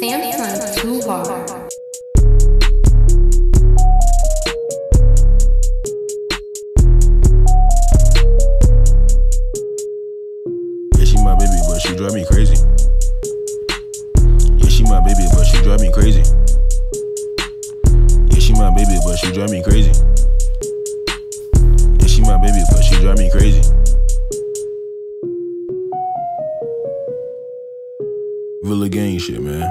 Samsung toolbar. Yeah, she my baby, but she drive me crazy. Yeah, she my baby, but she drive me crazy. Yeah, she my baby, but she drive me crazy. Yeah, she my baby, but she drive me crazy. Villa gang shit, man.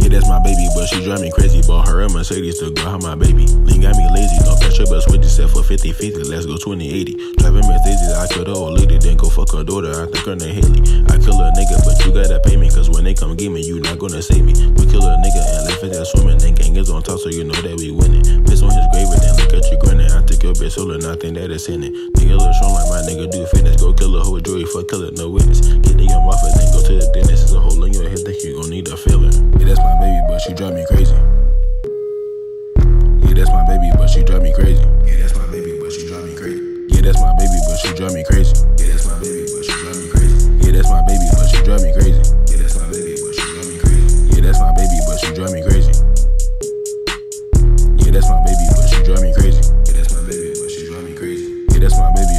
Yeah, that's my baby, but she drive me crazy. Bought her a Mercedes to go out my baby. Lean got me lazy, don't fetch her, but switch set for 50-50. Let's go 20-80. Driving Mercedes, I kill the old lady, then go fuck her daughter. I think her name Haley. I kill a nigga, but you gotta pay me, cause when they come get me, you not gonna save me. We kill a nigga and left his ass swimming. Then gang is on top, so you know that we winning. Piss on his grave, and then look at you grinning. I took your bitch solo, and I think that it's in it. Nigga look strong like my nigga do fitness. Go kill a whole jewelry, fuck killer, no witness. Get the young muffin, then go to the dentist. There's a hole in your head, think you gon' need a filler. Yeah, that's my baby, but she drive me crazy. Yeah, that's my baby, but she drive me crazy. Yeah, that's my baby, but she drive me crazy. Yeah, that's my baby, but she drive me crazy. Yeah, that's my baby, but she drive me crazy. Yeah, that's my baby, but she drive me crazy. Yeah, that's my baby, but she drive me crazy. Yeah, that's my baby, but she drive me crazy. Yeah, that's my baby, but she drive me crazy. Yeah, that's my baby, but she drive me crazy. Yeah, that's my baby.